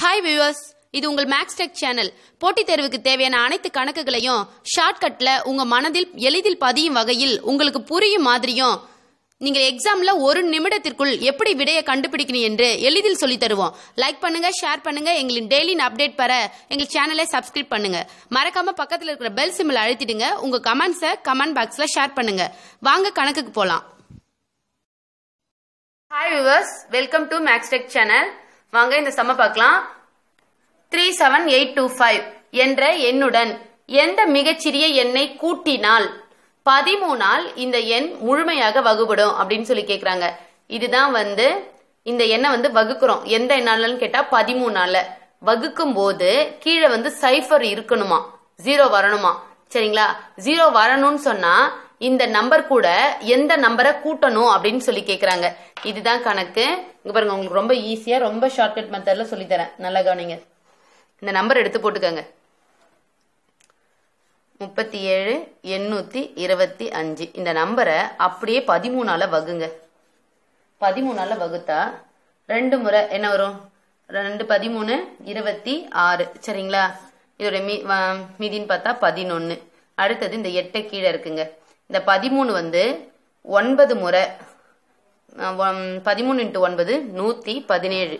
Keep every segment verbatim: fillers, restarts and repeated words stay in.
Hi viewers, இது உங்கள் maths tech channel. போட்டி தேர்வுக்கு தேவையான அனைத்து கணக்குகளையும் ஷார்ட்கட்ல உங்க மனதில் எளிதில் பதியும் வகையில் உங்களுக்கு புரியும் மாதிரியும் நீங்க எக்ஸாம்ல ஒரு நிமிடத்திற்குள் எப்படி விடையை கண்டுபிடிக்கணும் என்று எளிதில் சொல்லி தருவோம். லைக் பண்ணுங்க, ஷேர் பண்ணுங்க. எங்களின் டெய்லி அப்டேட் பெற எங்கள் சேனலை சப்ஸ்கிரைப் பண்ணுங்க. மறக்காம பக்கத்துல இருக்கிற பெல் சிம்பிள் அழுத்திடுங்க. உங்க கமெண்ட்ஸை கமெண்ட் பாக்ஸ்ல ஷேர் பண்ணுங்க. வாங்க கணக்குக்கு போலாம். Hi viewers, welcome to Max Tech channel. வாங்க இந்த சம பார்க்கலாம். முப்பத்தி ஏழு எட்டு இருபத்தி ஐந்து என்ற எண்ணுடன் எந்த மிகச்சிறிய எண்ணை கூட்டினால் பதிமூன்று ஆல் இந்த எண் முழுமையாக வகுபடும் அப்படினு சொல்லி கேக்குறாங்க. இதுதான் வந்து இந்த எண்ணை வந்து வகுக்குறோம். எந்த எண்ணாலன்னு கேட்டா பதிமூன்று ஆல் வகுக்கும்போது கீழே வந்து சைஃபர் இருக்கணுமா, ஜீரோ வரணுமா. சரிங்களா, ஜீரோ வரணும்னு சொன்னா இந்த நம்பர் கூட எந்த நம்பரை கூட்டணும் அப்படின்னு சொல்லி கேக்குறாங்க. இதுதான் கணக்கு. இங்க பாருங்க, உங்களுக்கு ரொம்ப ஈஸியா ரொம்ப ஷார்ட்கட் மெத்தட்ல சொல்லி தரேன். நல்லா கவனிங்க. இந்த நம்பர் எடுத்து போட்டுக்கோங்க. முப்பத்தி ஏழு எண்ணூத்தி இருபத்தி அஞ்சு இந்த நம்பரை அப்படியே பதிமூணால வகுங்க. பதிமூணால வகுத்தா ரெண்டு முறை என்ன வரும்? ரெண்டு பதிமூணு இருபத்தி ஆறு. சரிங்களா, இதோட மீ மீதின்னு பார்த்தா பதினொன்னு. அடுத்தது இந்த எட்டை கீழே இருக்குங்க. இந்த பதிமூணு வந்து ஒன்பது முறை, பதிமூணு இன்ட்டு ஒன்பது நூத்தி பதினேழு.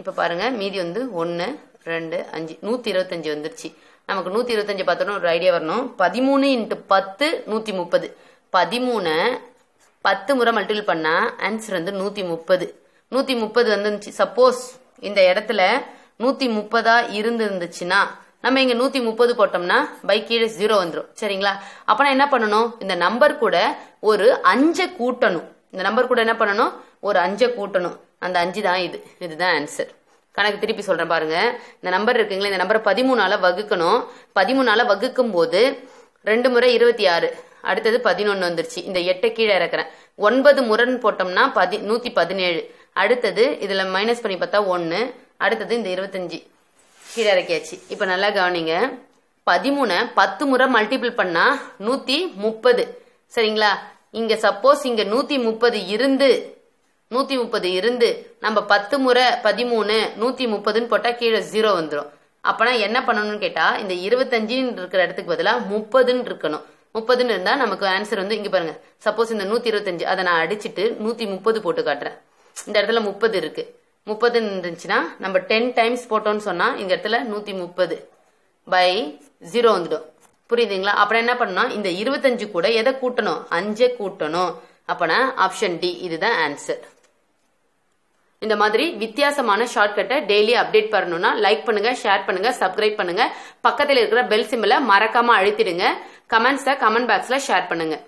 இப்ப பாருங்க, மீதி வந்து ஒன்னு ரெண்டு அஞ்சு, நூத்தி இருபத்தஞ்சு வந்துருச்சு. நமக்கு நூத்தி இருபத்தஞ்சு பார்த்தோன்னா ஒரு ஐடியா வரணும். பதிமூணு இன்ட்டு பத்து நூத்தி முப்பது. பதிமூணு பத்து முறை மல்டிபிள் பண்ணா ஆன்சர் வந்து நூத்தி முப்பது. நூத்தி முப்பது வந்துருந்துச்சு. சப்போஸ் இந்த இடத்துல நூத்தி முப்பதா இருந்துருந்துச்சுன்னா நம்ம இங்க நூத்தி முப்பது போட்டோம்னா பை கீழே ஜீரோ வந்துடும். சரிங்களா, அப்ப நான் என்ன பண்ணணும்? இந்த நம்பர் கூட ஒரு அஞ்சை கூட்டணும். இந்த நம்பர் கூட என்ன பண்ணணும்? ஒரு அஞ்சை கூட்டணும். அந்த அஞ்சு தான் இது. இதுதான் ஆன்சர். கணக்கு திருப்பி சொல்றேன் பாருங்க. இந்த நம்பர் இருக்குங்களா, இந்த நம்பரை பதிமூணால வகுக்கணும். பதிமூணால வகுக்கும் போது ரெண்டு முறை இருபத்தி ஆறு, அடுத்தது பதினொன்னு வந்துருச்சு. இந்த எட்டை கீழே இறக்குறேன். ஒன்பது முறைன்னு போட்டோம்னா பதி நூத்தி பதினேழு. அடுத்தது இதுல மைனஸ் பண்ணி பார்த்தா ஒன்னு. அடுத்தது இந்த இருபத்தஞ்சு கீழே இறக்கியாச்சு. இப்ப நல்லா கவனிங்க. பதிமூணு பத்து முறை மல்டிபிள் பண்ணா நூத்தி முப்பது. சரிங்களா, இங்க சப்போஸ் இங்க நூத்தி முப்பது இருந்து நூத்தி முப்பது இருந்து நம்ம பத்து முறை பதிமூணு நூத்தி முப்பதுன்னு போட்டா கீழே ஜீரோ வந்துடும். அப்பனா என்ன பண்ணணும்னு கேட்டா இந்த இருபத்தஞ்சுன்னு இருக்கிற இடத்துக்கு பதிலா முப்பதுன்னு இருக்கணும். முப்பதுன்னு இருந்தா நமக்கு ஆன்சர் வந்து இங்க பாருங்க. சப்போஸ் இந்த நூத்தி இருபத்தஞ்சு அதை நான் அடிச்சுட்டு நூத்தி முப்பது போட்டு காட்டுறேன். இந்த இடத்துல முப்பது இருக்கு. முப்பதுன்னு இருந்துச்சுன்னா நம்ம டென் டைம்ஸ் போட்டோம்னு சொன்னா இந்த இடத்துல நூத்தி முப்பது பை ஜீரோ வந்துடும். புரியுதுங்களா? அப்புறம் என்ன பண்ணணும்? இந்த இருபத்தஞ்சு கூட எதை கூட்டணும்? அஞ்சே கூட்டணும். அப்பனா ஆப்ஷன் டி இதுதான் ஆன்சர். இந்த மாதிரி வித்தியாசமான ஷார்ட்கட்டை டெய்லி அப்டேட் பண்ணணும்னா லைக் பண்ணுங்க, ஷேர் பண்ணுங்க, சப்ஸ்கிரைப் பண்ணுங்க. பக்கத்தில் இருக்கிற பெல் சிம்பிளை மறக்காம அழுத்திடுங்க. கமெண்ட்ஸை கமெண்ட் பாக்ஸ்ல ஷேர் பண்ணுங்க.